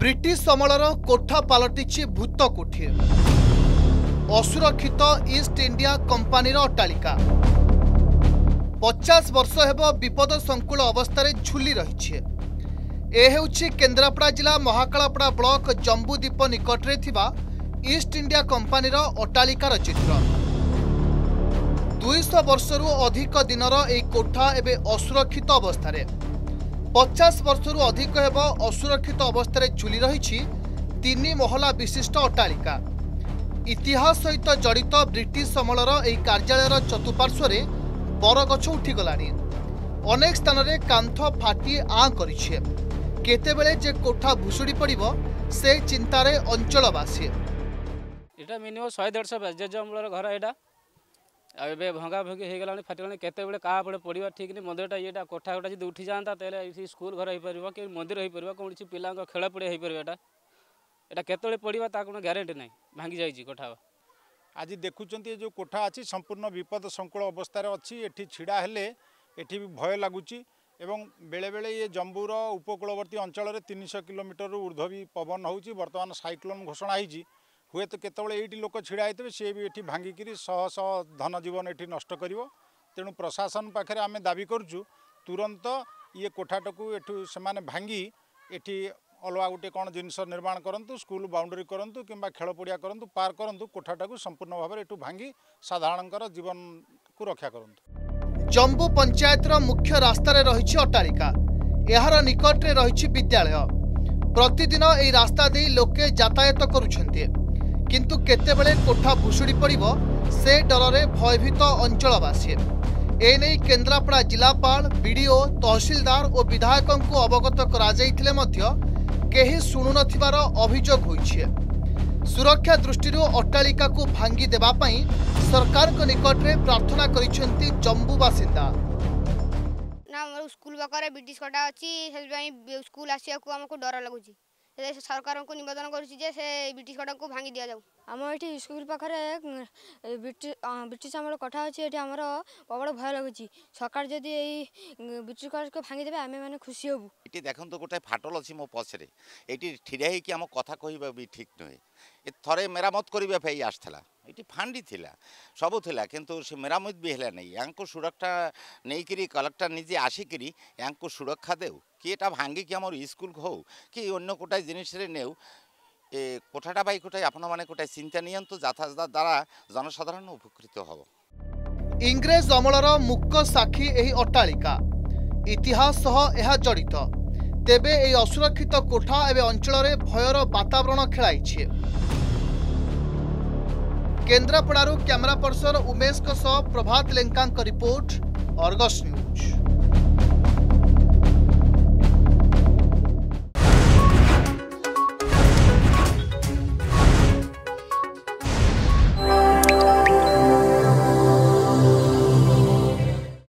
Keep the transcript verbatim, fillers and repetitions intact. British अमलर कोठा पलटि भूत कोठी असुरक्षित ईस्ट इंडिया कंपानी अट्टालिका पचास वर्ष हेब विपद संकुल अवस्था झुली रही है। यह होछि केन्द्रापड़ा जिला महाकालापड़ा ब्लॉक जम्बूद्वीप निकटरे थिबा ईस्ट इंडिया कंपानीर अट्टालिकार चित्र। दुई सौ वर्षरु अधिक दिनर एई कोठा एबे असुरक्षित अवस्थारे पचास वर्षरु अधिक हेब असुरक्षित अवस्थारे झुली रहिछि तीन महला विशिष्ट अट्टालिका। इतिहास सहित जड़ित ब्रिटिश अमलर एई कार्यालयर चतुपार्श्वरे बरगछ उठिगलानि, अनेक स्थान रे कांथ फाटी आं करिछि। केतेबेले जे कोठा भुसुड़ी पड़िबो से चिंतार अंचलवासी। एटा मिनिमम सौ डेढ़ सौ बेजजमलर घर एटा आबे भंगा भंगी हे गेलाने फाटलाने केतेबेले का पड़े पड़िबा ठीक नि मंदिरटा एटा कोठा कोठा जे उठी जानता तेले ई स्कूल घर हे परबो कि मंदिर हे परबो कोनछि पिलांग खेल पड़े हे परबो। एटा एटा केतेबेले पड़िबा ता कोनो गारंटी नै। भांगी जाई छि कोठा। आज देखुचंती जो कोठा अछि संपूर्ण विपद संकुल अवस्था रे अछि। एठी छिड़ा हेले एठी भी भय लागुछि एवं बेले बेले ये जम्बूर उपकूलवर्ती अंचल में तीन सौ किलोमीटर ऊर्ध्व भी पवन होउछि। वर्तमान साइक्लोन घोषणा होइछि, हुए तो केतबेले एठी लोक छिड़ा हेतबे सी भी एठी भांगी करी सह सह धन जीवन एठी नष्ट करिवो। तेणु प्रशासन पाखरे आमे दाबी करूछु तुरंत ये कोठाटकू एठू सेमाने भांगी एठी अलवा गोटे कोन जिनिष निर्माण करंतु, स्कूल बाउंड्री करंतु किंबा खेल पड़िया करंतु, पार्क करंतु, कोठाटकू संपूर्ण भाव एठू भांगी साधारणकर जीवन को रक्षा करंतु। जम्बू पंचायतर मुख्य रास्तार रही अट्टालिका, यार निकटने रही विद्यालय। प्रतिदिन यही रास्ता दे लोके यातायात करुछन्ते, किंतु केतेबेले कोठा भुसुड़ी पड़िबो से डररे भयभीत अंचलवासी। एने केन्द्रापड़ा जिलापाल, बीडीओ, तहसीलदार और विधायकंकु अवगत कराଯାଇଥିଲେ ମଧ୍ୟ केही शुणुनथिबार अभियोग होइछि। सुरक्षा दृष्टि अट्टालिका को भांगी देबा पई सरकार को निकट रे प्रार्थना करिसेंती जम्बू बासिंदा। ना स्कूल बकरे ब्रिटिश कोटा अछि, से भाई स्कूल आसी को हमको डर लागु छी। से सरकार को निवेदन करू छी जे से ब्रिटिश कोटा को भांगी दिया जाऊ। हम एठी स्कूल बकरे ब्रिटिश ब्रिटिश हमर कोठा अछि, एठी हमर बड़ भय लागु छी। सरकार जदी एई ब्रिटिश कोटा को भांगी देबे आमे माने खुशी होबू। एठी देखन तो कोटा फाटल अछि, मो पछरे एठी ठिरा हे कि हम कथा कहिबा भी ठीक नय। ए थरे मेरामत करबा पई आस्थला एटी फांडी थिला सबु थिला किंतु से मेरामत भी हेला नहीं। यांको सुरक्षा नहीं करी कलेक्टर निजे आसिकी यांको सुरक्षा देऊ कि एटा भांगी कि हमर स्कूल हो कि अन्य कोटा जिनिस रे नेऊ। ए कोठाटा बाई कोटा आपन माने कोटा चिंता नियंत जाथाजदा द्वारा जनसाधारण उपकृत होबो। इंग्रज अमलर मुख्य साखी एही अट्टालिका, इतिहास सह एहा जड़ित। तेबे एही असुरक्षित कोठा एबे अंचल रे भयर वातावरण खेलाई छे। केन्द्रापड़ारू camera person Umesh Prabhat Lenka report, Argus news.